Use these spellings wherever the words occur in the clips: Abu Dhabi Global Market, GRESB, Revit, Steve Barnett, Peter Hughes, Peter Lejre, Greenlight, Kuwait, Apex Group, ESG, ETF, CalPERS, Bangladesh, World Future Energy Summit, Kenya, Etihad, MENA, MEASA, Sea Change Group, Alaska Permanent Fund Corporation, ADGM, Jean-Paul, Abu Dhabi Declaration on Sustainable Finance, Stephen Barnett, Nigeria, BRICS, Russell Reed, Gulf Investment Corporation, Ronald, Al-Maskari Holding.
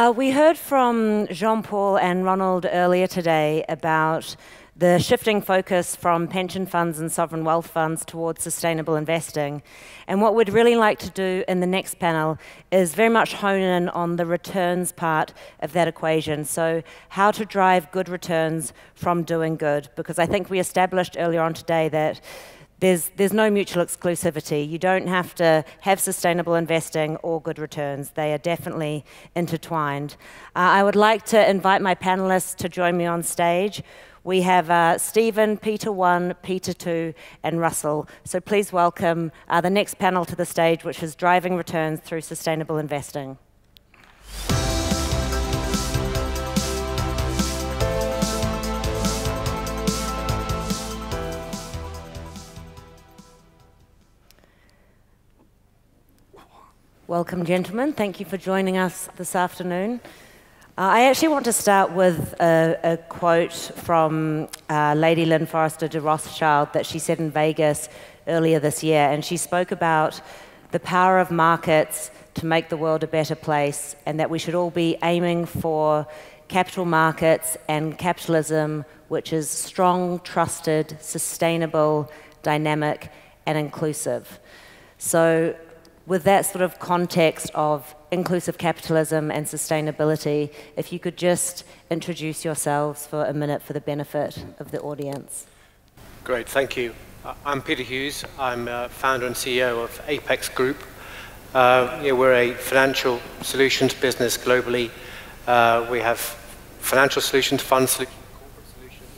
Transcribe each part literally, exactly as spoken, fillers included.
Uh, we heard from Jean-Paul and Ronald earlier today about the shifting focus from pension funds and sovereign wealth funds towards sustainable investing. And what we'd really like to do in the next panel is very much hone in on the returns part of that equation. So how to drive good returns from doing good, because I think we established earlier on today that There's, there's no mutual exclusivity. You don't have to have sustainable investing or good returns. They are definitely intertwined. Uh, I would like to invite my panelists to join me on stage. We have uh, Stephen, Peter one, Peter two, and Russell. So please welcome uh, the next panel to the stage, which is Driving Returns Through Sustainable Investing. Welcome, gentlemen. Thank you for joining us this afternoon. Uh, I actually want to start with a, a quote from uh, Lady Lynn Forrester de Rothschild that she said in Vegas earlier this year, and she spoke about the power of markets to make the world a better place, and that we should all be aiming for capital markets and capitalism, which is strong, trusted, sustainable, dynamic, and inclusive. So, with that sort of context of inclusive capitalism and sustainability, if you could just introduce yourselves for a minute for the benefit of the audience. Great, thank you. I'm Peter Hughes. I'm uh, founder and C E O of Apex Group. Uh, yeah, we're a financial solutions business globally. Uh, we have financial solutions, fund solutions, corporate solutions.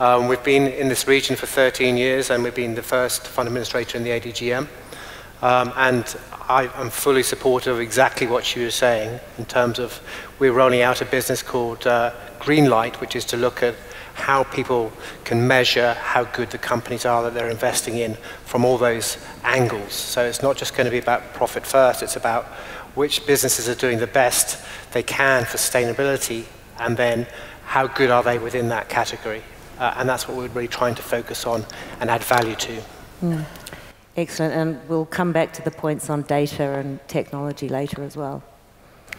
Um, we've been in this region for thirteen years, and we've been the first fund administrator in the A D G M. Um, and I am fully supportive of exactly what she was saying in terms of we're rolling out a business called uh, Greenlight, which is to look at how people can measure how good the companies are that they're investing in from all those angles. So it's not just going to be about profit first, it's about which businesses are doing the best they can for sustainability, and then how good are they within that category. Uh, and that's what we're really trying to focus on and add value to. Mm. Excellent, and we'll come back to the points on data and technology later as well.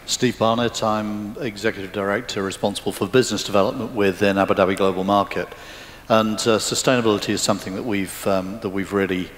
Steve Barnett, I'm Executive Director responsible for business development within Abu Dhabi Global Market. And uh, sustainability is something that we've, um, that we've really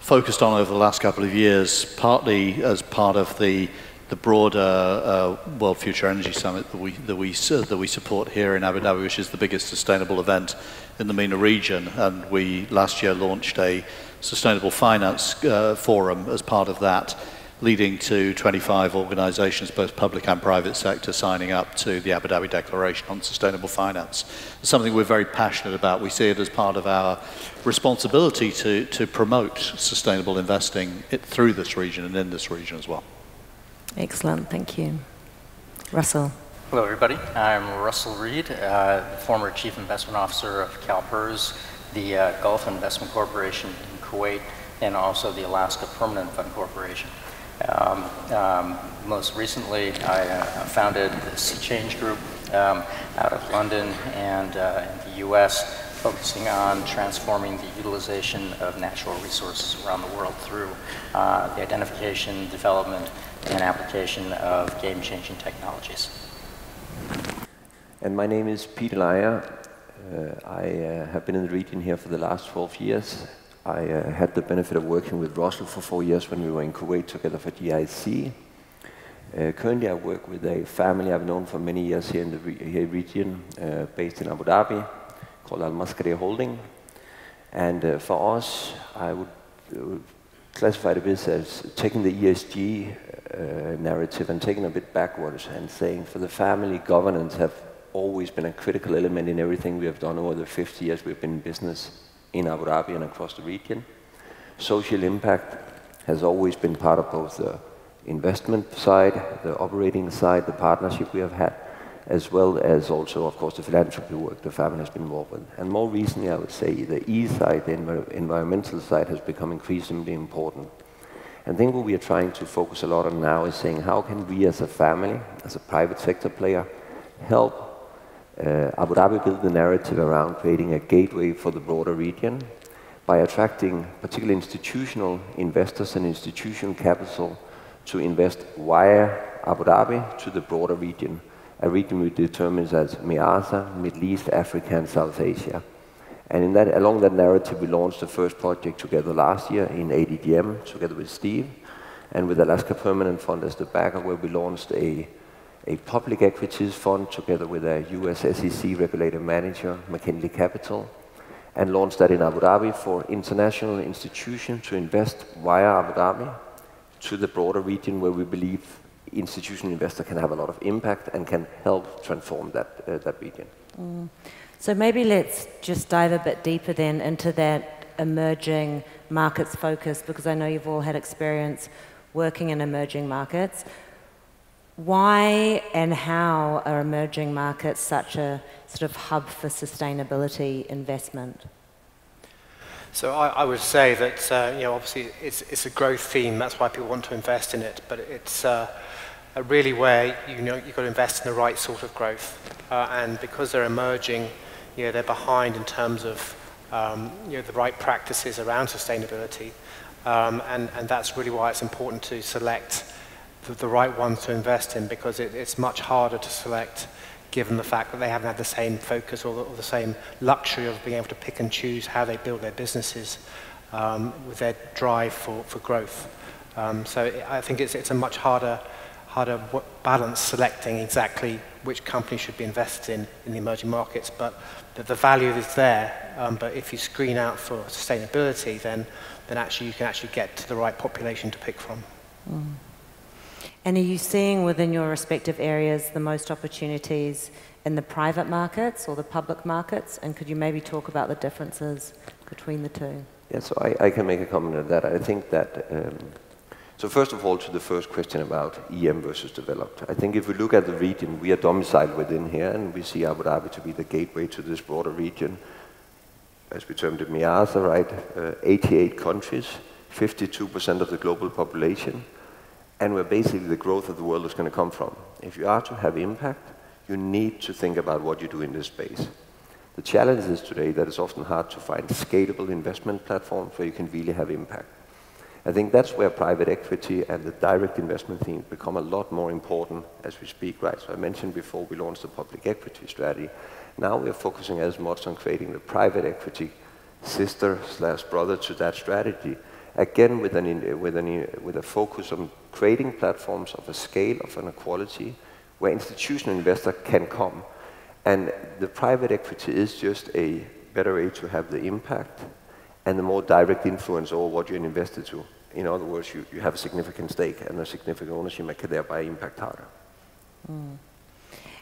focused on over the last couple of years, partly as part of the, the broader uh, World Future Energy Summit that we, that, we, uh, that we support here in Abu Dhabi, which is the biggest sustainable event in the MENA region. And we last year launched a Sustainable Finance uh, Forum as part of that, leading to twenty-five organizations, both public and private sector, signing up to the Abu Dhabi Declaration on Sustainable Finance. It's something we're very passionate about. We see it as part of our responsibility to, to promote sustainable investing it through this region and in this region as well. Excellent, thank you. Russell. Hello, everybody. I'm Russell Reed, uh, the former Chief Investment Officer of CalPERS, the uh, Gulf Investment Corporation, Kuwait, and also the Alaska Permanent Fund Corporation. Um, um, most recently, I uh, founded the Sea Change Group um, out of London and uh, in the U S, focusing on transforming the utilization of natural resources around the world through uh, the identification, development, and application of game-changing technologies. And my name is Peter Lejre. Uh, I uh, have been in the region here for the last twelve years. I uh, had the benefit of working with Russell for four years when we were in Kuwait together for G I C. Uh, currently, I work with a family I've known for many years here in the re here region, uh, based in Abu Dhabi, called Al-Maskari Holding. And uh, for us, I would, uh, would classify it as taking the E S G uh, narrative and taking a bit backwards and saying, for the family, governance have always been a critical element in everything we have done over the fifty years we've been in business in Abu Dhabi and across the region. Social impact has always been part of both the investment side, the operating side, the partnership we have had, as well as also, of course, the philanthropy work the family has been involved with. And more recently, I would say the E side, the env environmental side, has become increasingly important. And I think what we are trying to focus a lot on now is saying, how can we as a family, as a private sector player, help Uh, Abu Dhabi built the narrative around creating a gateway for the broader region by attracting particularly institutional investors and institutional capital to invest via Abu Dhabi to the broader region, a region we determine as MEASA, Middle East, Africa and South Asia. And in that, along that narrative, we launched the first project together last year in A D G M, together with Steve, and with Alaska Permanent Fund as the backer, where we launched a, a public equities fund together with a U S S E C regulator manager, McKinley Capital, and launched that in Abu Dhabi for international institutions to invest via Abu Dhabi to the broader region where we believe institutional investors can have a lot of impact and can help transform that, uh, that region. Mm. So maybe let's just dive a bit deeper then into that emerging markets focus, because I know you've all had experience working in emerging markets. Why and how are emerging markets such a sort of hub for sustainability investment? So I, I would say that, uh, you know, obviously it's, it's a growth theme, that's why people want to invest in it, but it's uh, a really where, you know, you've got to invest in the right sort of growth. Uh, and because they're emerging, you know, they're behind in terms of Um, you know, the right practices around sustainability, um, and, and that's really why it's important to select the, the right ones to invest in, because it, it's much harder to select given the fact that they haven't had the same focus or the, or the same luxury of being able to pick and choose how they build their businesses um, with their drive for, for growth. Um, so it, I think it's, it's a much harder, harder balance selecting exactly which companies should be invested in in the emerging markets, but that the value is there, um, but if you screen out for sustainability, then, then actually you can actually get to the right population to pick from. Mm. And are you seeing within your respective areas the most opportunities in the private markets or the public markets? And could you maybe talk about the differences between the two? Yeah, so I, I can make a comment on that. I think that, um, so first of all, to the first question about E M versus developed. I think if we look at the region, we are domiciled within here, and we see Abu Dhabi to be the gateway to this broader region. As we termed it, MEASA, right? Uh, eighty-eight countries, fifty-two percent of the global population, and where basically the growth of the world is going to come from. If you are to have impact, you need to think about what you do in this space. The challenge is today that it's often hard to find scalable investment platforms where you can really have impact. I think that's where private equity and the direct investment themes become a lot more important as we speak, right? So I mentioned before we launched the public equity strategy. Now we're focusing as much on creating the private equity sister slash brother to that strategy. Again, with, an, with, an, with a focus on creating platforms of a scale, of an equality, where institutional investors can come. And the private equity is just a better way to have the impact and the more direct influence over what you invest into. In other words, you, you have a significant stake and a significant ownership and can thereby impact harder. Mm.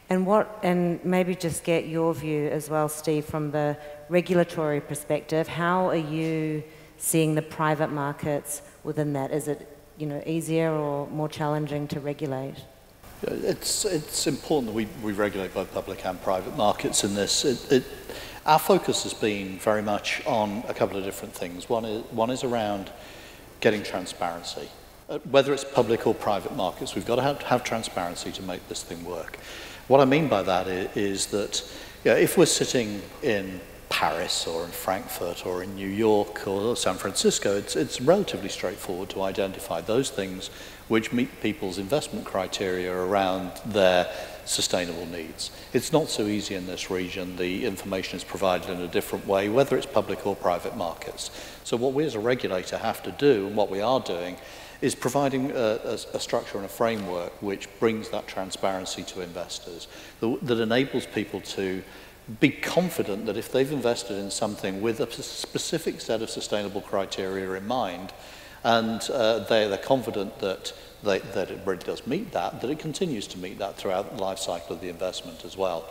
And what, and maybe just get your view as well, Steve, from the regulatory perspective, how are you seeing the private markets within that? Is it, you know, easier or more challenging to regulate? It's, it's important that we, we regulate both public and private markets in this. It, it, Our focus has been very much on a couple of different things. One is, one is around getting transparency. Whether it's public or private markets, we've got to have, have transparency to make this thing work. What I mean by that is, is that, you know, if we're sitting in Paris or in Frankfurt or in New York or San Francisco, it's, it's relatively straightforward to identify those things which meet people's investment criteria around their sustainable needs. It's not so easy in this region. The information is provided in a different way, whether it's public or private markets. So what we as a regulator have to do, and what we are doing, is providing a, a, a structure and a framework which brings that transparency to investors, that, that enables people to be confident that if they've invested in something with a specific set of sustainable criteria in mind, and uh, they, they're confident that, they, that it really does meet that, that it continues to meet that throughout the life cycle of the investment as well.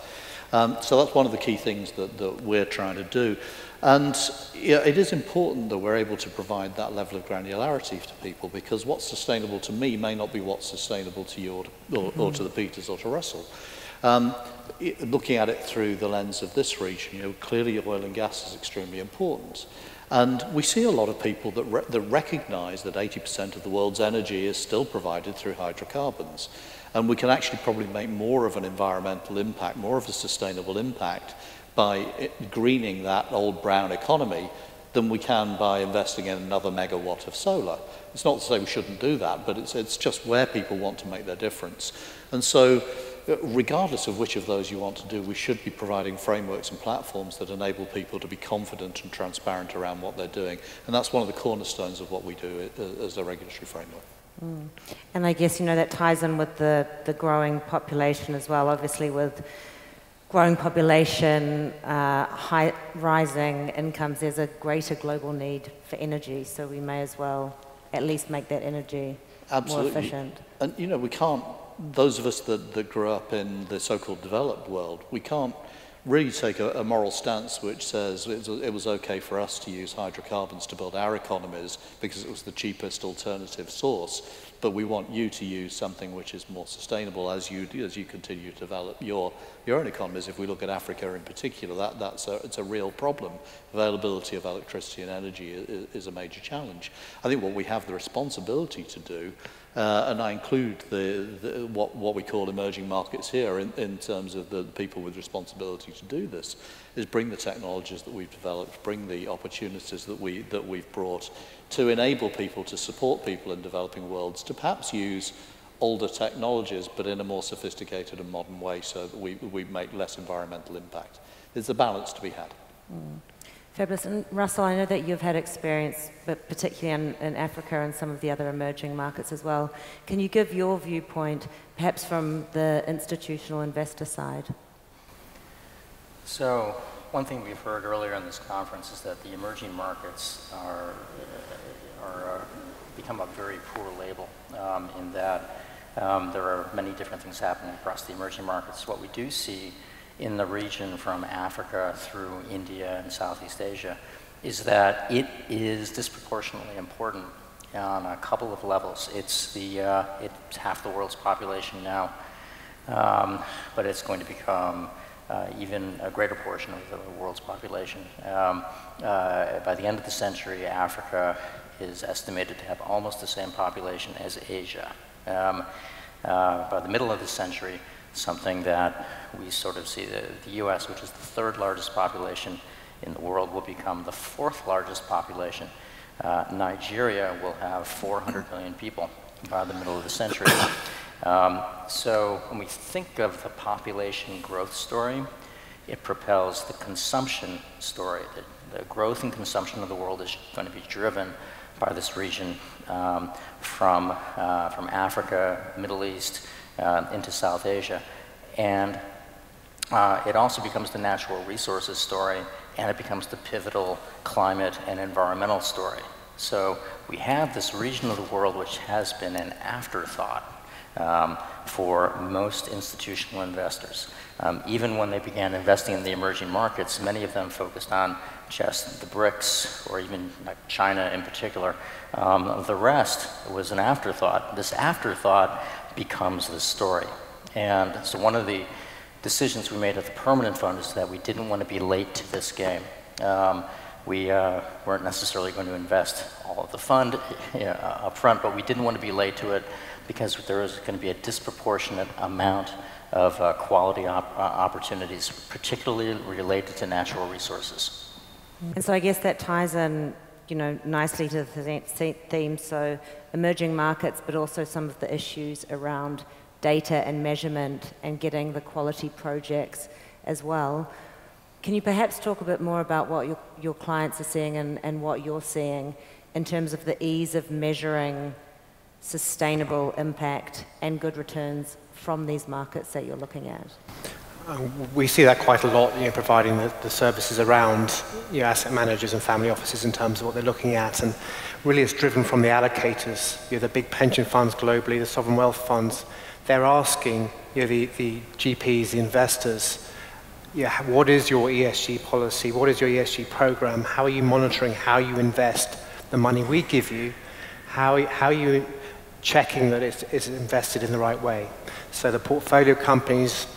Um, so that's one of the key things that, that we're trying to do. And you know, it is important that we're able to provide that level of granularity to people, because what's sustainable to me may not be what's sustainable to you or to, or, or to the Peters or to Russell. Um, looking at it through the lens of this region, you know, clearly oil and gas is extremely important. And we see a lot of people that, re that recognize that eighty percent of the world's energy is still provided through hydrocarbons. And we can actually probably make more of an environmental impact, more of a sustainable impact, by greening that old brown economy than we can by investing in another megawatt of solar. It's not to say we shouldn't do that, but it's, it's just where people want to make their difference. And so regardless of which of those you want to do, we should be providing frameworks and platforms that enable people to be confident and transparent around what they're doing. And that's one of the cornerstones of what we do as a regulatory framework. Mm. And I guess, you know, that ties in with the, the growing population as well, obviously with growing population, uh, high, rising incomes, there's a greater global need for energy, so we may as well at least make that energy Absolutely. more efficient. And, you know, we can't, those of us that, that grew up in the so-called developed world, we can't really take a, a moral stance which says it was, it was okay for us to use hydrocarbons to build our economies because it was the cheapest alternative source, but we want you to use something which is more sustainable as you, as you continue to develop your, your own economies. If we look at Africa in particular, that, that's a, it's a real problem. Availability of electricity and energy is, is a major challenge. I think what we have the responsibility to do, uh, and I include the, the, what, what we call emerging markets here in, in terms of the people with responsibility to do this, is bring the technologies that we've developed, bring the opportunities that, we, that we've brought to enable people, to support people in developing worlds to perhaps use older technologies but in a more sophisticated and modern way so that we, we make less environmental impact. There's a balance to be had. Mm. Fabulous. And Russell, I know that you've had experience, but particularly in, in Africa and some of the other emerging markets as well. Can you give your viewpoint, perhaps from the institutional investor side? So, one thing we've heard earlier in this conference is that the emerging markets are, are become a very poor label um, in that um, there are many different things happening across the emerging markets. What we do see in the region from Africa through India and Southeast Asia is that it is disproportionately important on a couple of levels. It's, the, uh, it's half the world's population now, um, but it's going to become Uh, even a greater portion of the world's population. Um, uh, by the end of the century, Africa is estimated to have almost the same population as Asia. Um, uh, by the middle of the century, something that we sort of see, the, the U S, which is the third largest population in the world, will become the fourth largest population. Uh, Nigeria will have four hundred million people by the middle of the century. Um, so when we think of the population growth story, it propels the consumption story. The, the growth and consumption of the world is going to be driven by this region um, from, uh, from Africa, Middle East, uh, into South Asia. And uh, it also becomes the natural resources story, and it becomes the pivotal climate and environmental story. So we have this region of the world which has been an afterthought Um, for most institutional investors. Um, even when they began investing in the emerging markets, many of them focused on just the BRICS, or even like China in particular. Um, the rest was an afterthought. This afterthought becomes the story. And so one of the decisions we made at the Permanent Fund is that we didn't want to be late to this game. Um, we uh, weren't necessarily going to invest all of the fund you know, up front, but we didn't want to be late to it, because there is going to be a disproportionate amount of uh, quality op opportunities, particularly related to natural resources. And so I guess that ties in, you know, nicely to the theme, so emerging markets, but also some of the issues around data and measurement and getting the quality projects as well. Can you perhaps talk a bit more about what your, your clients are seeing and, and what you're seeing in terms of the ease of measuring sustainable impact and good returns from these markets that you're looking at? Um, we see that quite a lot, you know, providing the, the services around you know, asset managers and family offices in terms of what they're looking at, and really it's driven from the allocators, you know, the big pension funds globally, the sovereign wealth funds. They're asking you know, the, the G Ps, the investors, you know, what is your E S G policy, what is your E S G program, how are you monitoring how you invest the money we give you, how, how are you checking that it's, it's invested in the right way. So the portfolio companies,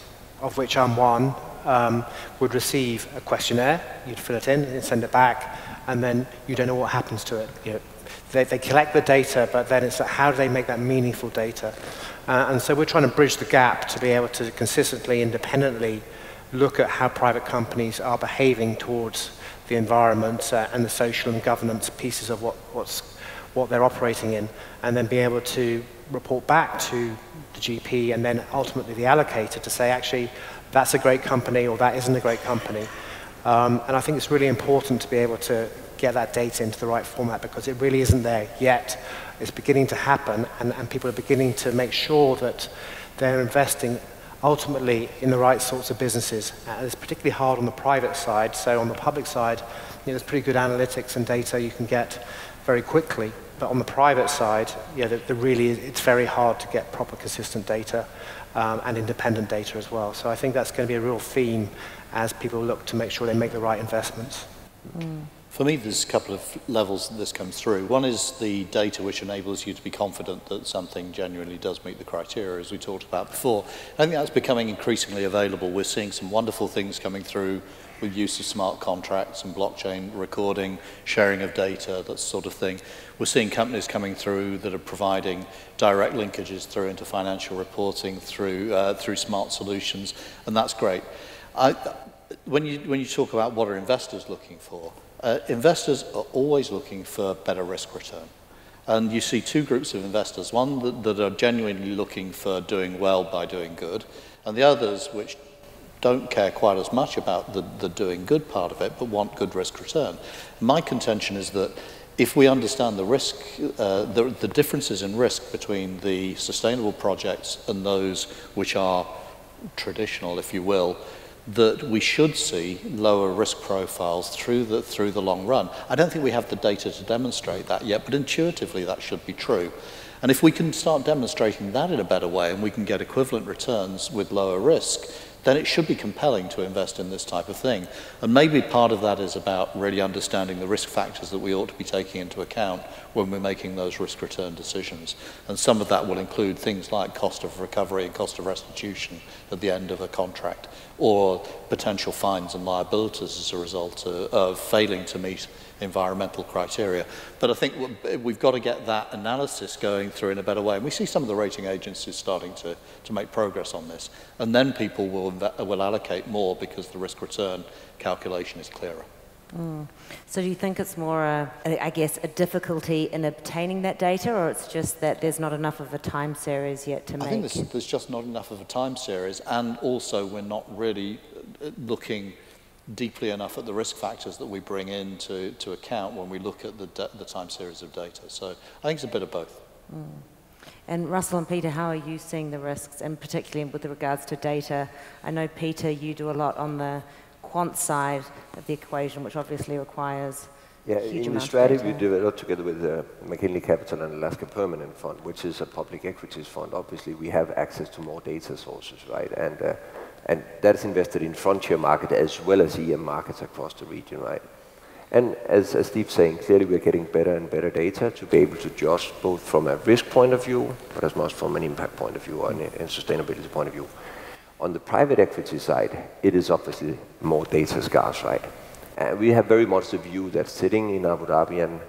of which I'm one, um, would receive a questionnaire, you'd fill it in and send it back, and then you don't know what happens to it. You know, they, they collect the data, but then it's like, how do they make that meaningful data? Uh, and so we're trying to bridge the gap to be able to consistently, independently look at how private companies are behaving towards the environment uh, and the social and governance pieces of what, what's, what they're operating in, and then being able to report back to the G P and then ultimately the allocator to say, actually, that's a great company or that isn't a great company. Um, and I think it's really important to be able to get that data into the right format, because it really isn't there yet. It's beginning to happen, and, and people are beginning to make sure that they're investing ultimately in the right sorts of businesses. And it's particularly hard on the private side. So on the public side, you know, there's pretty good analytics and data you can get very quickly. But on the private side, yeah, the, the really, it's very hard to get proper consistent data um, and independent data as well. So I think that's going to be a real theme as people look to make sure they make the right investments. Mm. For me, there's a couple of levels that this comes through. One is the data which enables you to be confident that something genuinely does meet the criteria, as we talked about before. I think that's becoming increasingly available. We're seeing some wonderful things coming through with use of smart contracts and blockchain recording, sharing of data, that sort of thing. We're seeing companies coming through that are providing direct linkages through into financial reporting through uh, through smart solutions, and that's great. I, when you when you talk about what are investors looking for, uh, investors are always looking for better risk return. And you see two groups of investors, one that, that are genuinely looking for doing well by doing good, and the others which don't care quite as much about the, the doing good part of it, but want good risk return. My contention is that if we understand the risk, uh, the, the differences in risk between the sustainable projects and those which are traditional, if you will, that we should see lower risk profiles through the, through the long run. I don't think we have the data to demonstrate that yet, but intuitively that should be true. And if we can start demonstrating that in a better way, and we can get equivalent returns with lower risk, then it should be compelling to invest in this type of thing. And maybe part of that is about really understanding the risk factors that we ought to be taking into account when we're making those risk return decisions. And some of that will include things like cost of recovery and cost of restitution at the end of a contract, or potential fines and liabilities as a result of, of failing to meet environmental criteria. But I think we've got to get that analysis going through in a better way. And we see some of the rating agencies starting to, to make progress on this. And then people will, will allocate more because the risk return calculation is clearer. Mm. So do you think it's more, a, I guess, a difficulty in obtaining that data, or it's just that there's not enough of a time series yet to I make? I think there's, there's just not enough of a time series, and also we're not really looking deeply enough at the risk factors that we bring in to, to account when we look at the, the time series of data. So I think it's a bit of both. Mm. And Russell and Peter, how are you seeing the risks, and particularly with regards to data? I know, Peter, you do a lot on the quant side of the equation, which obviously requires yeah, huge in the strategy we do a lot together with uh, McKinley Capital and Alaska Permanent Fund, which is a public equities fund. Obviously, we have access to more data sources, right? And uh, and that's invested in frontier market as well as E M markets across the region, right? And as, as Steve's saying, clearly we're getting better and better data to be able to judge both from a risk point of view, but as much from an impact point of view or an, and sustainability point of view. On the private equity side, it is obviously more data scarce, right? And we have very much the view that sitting in Abu Dhabi, and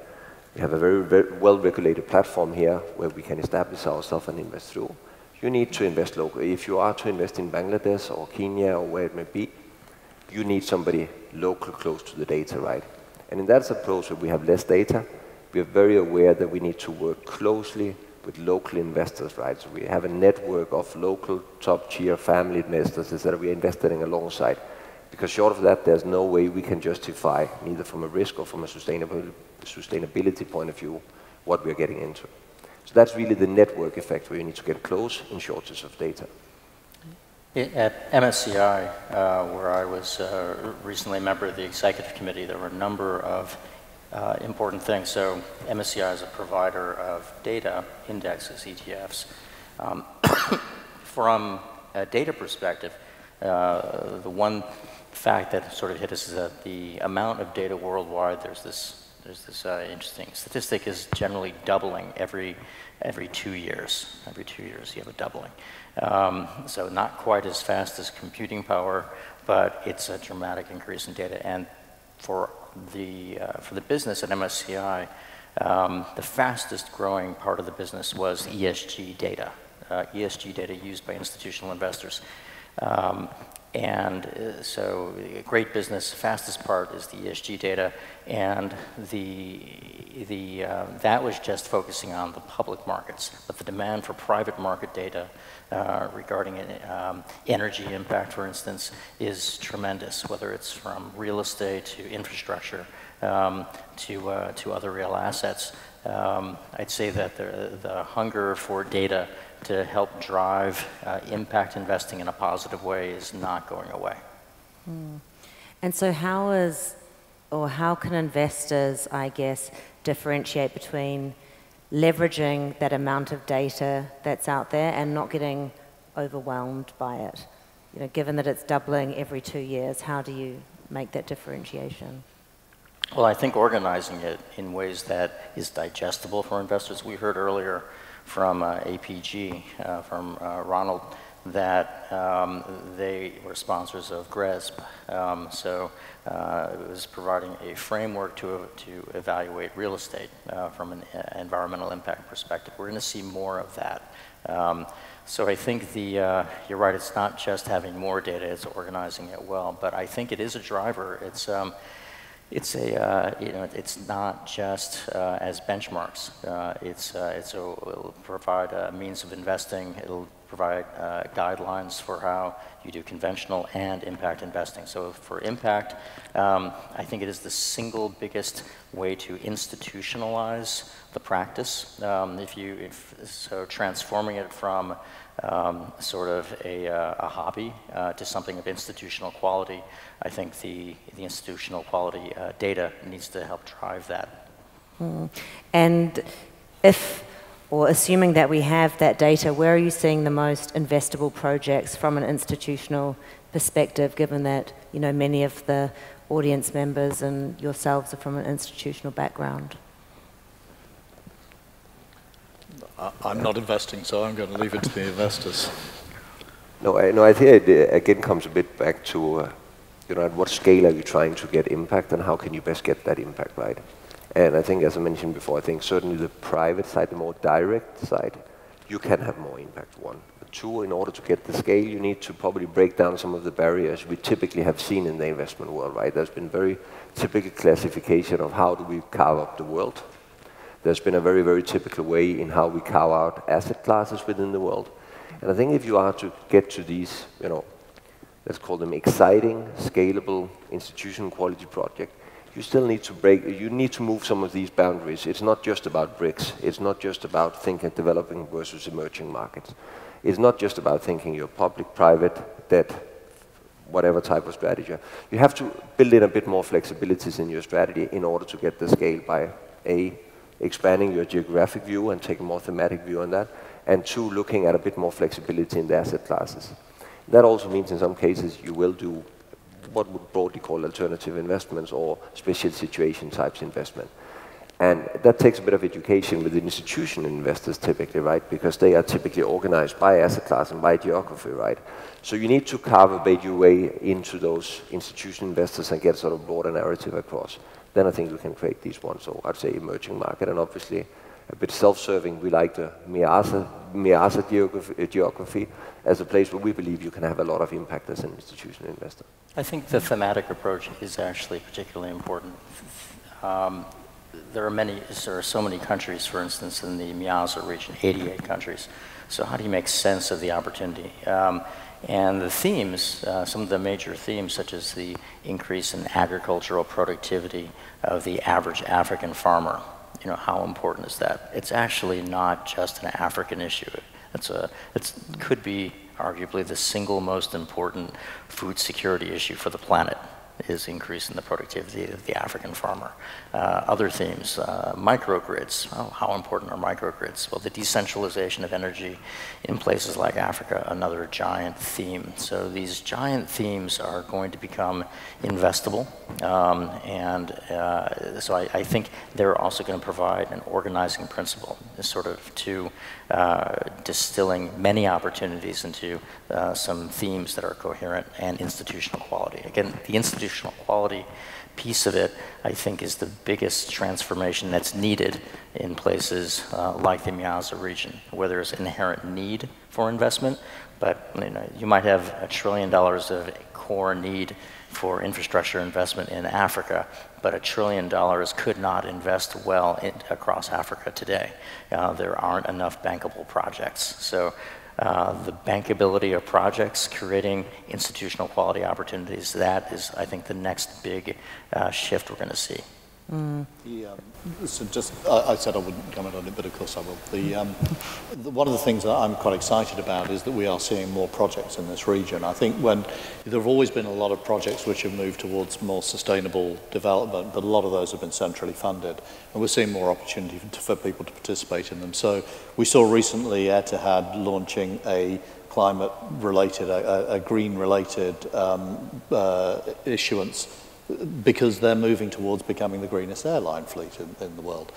we have a very, very well-regulated platform here where we can establish ourselves and invest through. You need to invest locally. If you are to invest in Bangladesh or Kenya or where it may be, you need somebody local close to the data, right? And in that approach where we have less data, we are very aware that we need to work closely with local investors, right? So we have a network of local top-tier family investors that we are invested in alongside. Because short of that, there's no way we can justify, neither from a risk or from a sustainability, sustainability point of view, what we're getting into. So that's really the network effect where you need to get close in shortages of data. At M S C I, uh, where I was uh, recently a member of the executive committee, there were a number of uh, important things. So M S C I is a provider of data, indexes, E T Fs. Um, from a data perspective, uh, the one fact that sort of hit us is that the amount of data worldwide, there's this There's this uh, interesting statistic, is generally doubling every every two years. Every two years you have a doubling. Um, so not quite as fast as computing power, but it's a dramatic increase in data. And for the uh, for the business at M S C I, um, the fastest growing part of the business was E S G data. Uh, E S G data used by institutional investors. Um, And uh, so a great business, the fastest part is the E S G data, and the, the, uh, that was just focusing on the public markets. But the demand for private market data uh, regarding um, energy impact, for instance, is tremendous, whether it's from real estate to infrastructure um, to, uh, to other real assets. Um, I'd say that the, the hunger for data to help drive uh, impact investing in a positive way is not going away. Mm. And so how is, or how can investors, I guess, differentiate between leveraging that amount of data that's out there and not getting overwhelmed by it? You know, given that it's doubling every two years, how do you make that differentiation? Well, I think organizing it in ways that is digestible for investors. We heard earlier from uh, A P G, uh, from uh, Ronald, that um, they were sponsors of GRESB. Um, so uh, it was providing a framework to, uh, to evaluate real estate uh, from an environmental impact perspective. We're going to see more of that. Um, so I think the, uh, you're right, it's not just having more data, it's organizing it well. But I think it is a driver. It's, um, It's a, uh, you know, it's not just uh, as benchmarks. Uh, it's, uh, it's a, it'll provide a means of investing. It'll provide uh, guidelines for how you do conventional and impact investing. So for impact, um, I think it is the single biggest way to institutionalize the practice. Um, if you, if, so transforming it from Um, sort of a, uh, a hobby uh, to something of institutional quality. I think the, the institutional quality uh, data needs to help drive that. Mm. And if, or assuming that we have that data, where are you seeing the most investable projects from an institutional perspective, given that, you know, many of the audience members and yourselves are from an institutional background? I'm not investing, so I'm going to leave it to the investors. No, I, no, I think it again comes a bit back to, uh, you know, at what scale are you trying to get impact, and how can you best get that impact right? And I think, as I mentioned before, I think certainly the private side, the more direct side, you can have more impact, one. But two, in order to get the scale, you need to probably break down some of the barriers we typically have seen in the investment world, right? There's been very typical classification of how do we carve up the world. There's been a very, very typical way in how we carve out asset classes within the world. And I think if you are to get to these, you know, let's call them exciting, scalable, institutional quality projects, you still need to break, you need to move some of these boundaries. It's not just about BRICS. It's not just about thinking developing versus emerging markets. It's not just about thinking your public, private, debt, whatever type of strategy. You have to build in a bit more flexibilities in your strategy in order to get the scale by A, expanding your geographic view and taking a more thematic view on that, and two, looking at a bit more flexibility in the asset classes. That also means in some cases you will do what would broadly call alternative investments or special situation types investment. And that takes a bit of education with institutional investors typically, right? Because they are typically organized by asset class and by geography, right? So you need to carve your way into those institutional investors and get sort of broader narrative across. Then I think we can create these ones. So I'd say emerging market, and obviously a bit self-serving. We like the MEASA, MEASA geography, geography as a place where we believe you can have a lot of impact as an institutional investor. I think the thematic approach is actually particularly important. Um, there are many, there are so many countries, for instance, in the MEASA region, eighty-eight countries. So how do you make sense of the opportunity? Um, And the themes, uh, some of the major themes, such as the increase in agricultural productivity of the average African farmer, you know, how important is that? It's actually not just an African issue. It's a, it's, could be arguably the single most important food security issue for the planet, is increasing the productivity of the African farmer. Uh, other themes, uh, microgrids. Oh, how important are microgrids? Well, the decentralization of energy in places like Africa, another giant theme. So these giant themes are going to become investable. Um, and uh, so I, I think they're also going to provide an organizing principle, sort of to uh, distilling many opportunities into uh, some themes that are coherent and institutional quality. Again, the institutional quality piece of it, I think, is the biggest transformation that's needed in places uh, like the MEASA region, where there's inherent need for investment, But you know, you might have a trillion dollars of core need for infrastructure investment in Africa, but a trillion dollars could not invest well in, across Africa today. Uh, there aren't enough bankable projects. So uh, the bankability of projects, creating institutional quality opportunities, that is, I think, the next big uh, shift we're going to see. Mm. The, um, so just, I, I said I wouldn't comment on it, but of course I will. The, um, the, one of the things that I'm quite excited about is that we are seeing more projects in this region. I think when there have always been a lot of projects which have moved towards more sustainable development, but a lot of those have been centrally funded, and we're seeing more opportunity for people to participate in them. So we saw recently Etihad launching a climate-related, a, a green-related um, uh, issuance, because they're moving towards becoming the greenest airline fleet in, in the world.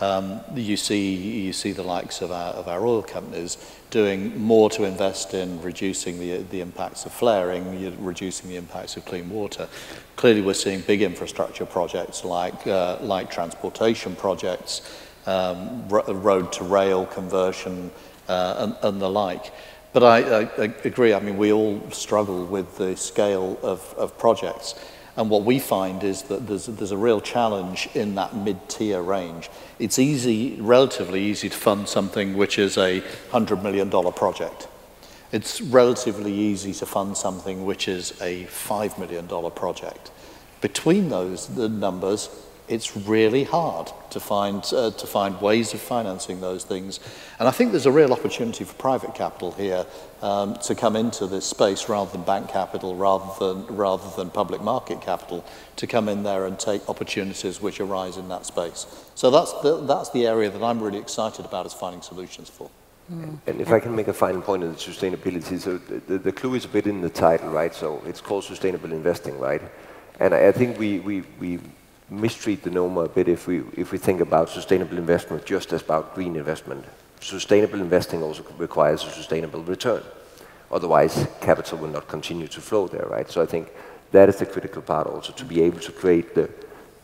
Um, you see, you see the likes of our, of our oil companies doing more to invest in reducing the, the impacts of flaring, reducing the impacts of clean water. Clearly, we're seeing big infrastructure projects like, uh, like transportation projects, um, road-to-rail conversion, uh, and, and the like. But I, I, I agree, I mean, we all struggle with the scale of, of projects. And what we find is that there's, there's a real challenge in that mid-tier range. It's easy, relatively easy to fund something which is a one hundred million dollar project. It's relatively easy to fund something which is a five million dollar project. Between those the numbers, it's really hard to find, uh, to find ways of financing those things. And I think there's a real opportunity for private capital here um, to come into this space rather than bank capital, rather than, rather than public market capital, to come in there and take opportunities which arise in that space. So that's the, that's the area that I'm really excited about is finding solutions for. Mm. And if I can make a final point on sustainability, so the, the clue is a bit in the title, right? So it's called sustainable investing, right? And I think we, we, we mistreat the nomenclature a bit if we if we think about sustainable investment just as about green investment. Sustainable investing also requires a sustainable return. Otherwise, capital will not continue to flow there, right? So I think that is the critical part also, to be able to create the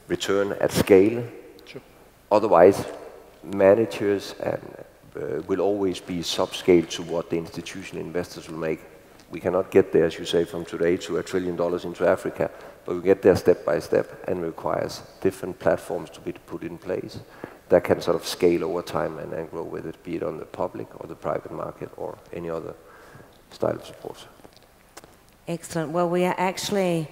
return at scale. Sure. Otherwise, managers and, uh, will always be subscale to what the institutional investors will make. We cannot get there, as you say, from today to a trillion dollars into Africa, but we get there step by step and requires different platforms to be put in place that can sort of scale over time and, and grow with it, be it on the public or the private market or any other style of support. Excellent. Well, we are actually,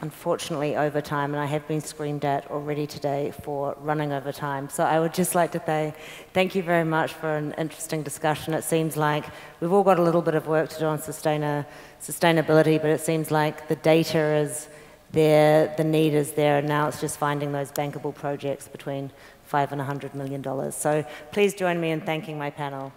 unfortunately, over time, and I have been screamed at already today for running over time. So I would just like to say thank you very much for an interesting discussion. It seems like we've all got a little bit of work to do on sustaina sustainability, but it seems like the data is there, the need is there, and now it's just finding those bankable projects between five and a hundred million dollars. So please join me in thanking my panel.